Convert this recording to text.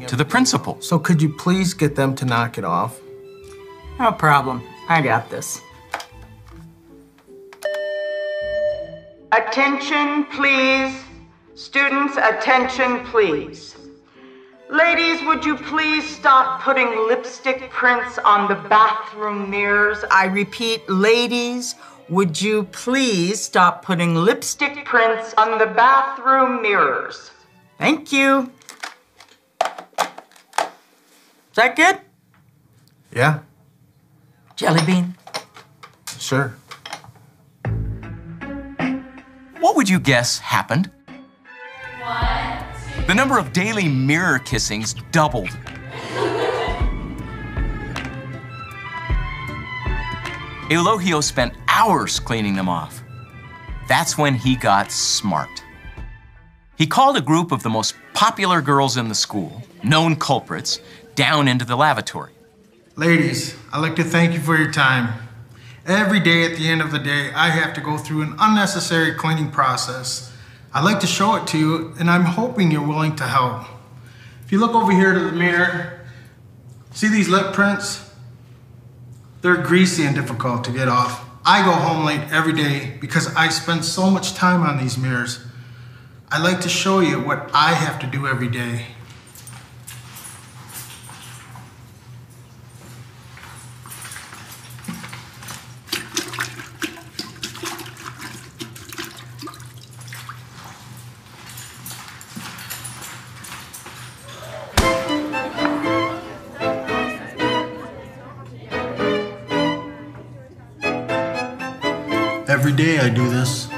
going to the principal. So could you please get them to knock it off? No problem. I got this. Attention, please. Students, attention, please. Ladies, would you please stop putting lipstick prints on the bathroom mirrors? I repeat, ladies, would you please stop putting lipstick prints on the bathroom mirrors? Thank you. Is that good? Yeah. Jelly bean? Sure. What would you guess happened? The number of daily mirror kissings doubled. Elogio spent hours cleaning them off. That's when he got smart. He called a group of the most popular girls in the school, known culprits, down into the lavatory. Ladies, I'd like to thank you for your time. Every day at the end of the day, I have to go through an unnecessary cleaning process. I'd like to show it to you, and I'm hoping you're willing to help. If you look over here to the mirror, see these lip prints? They're greasy and difficult to get off. I go home late every day because I spend so much time on these mirrors. I'd like to show you what I have to do every day. Every day I do this.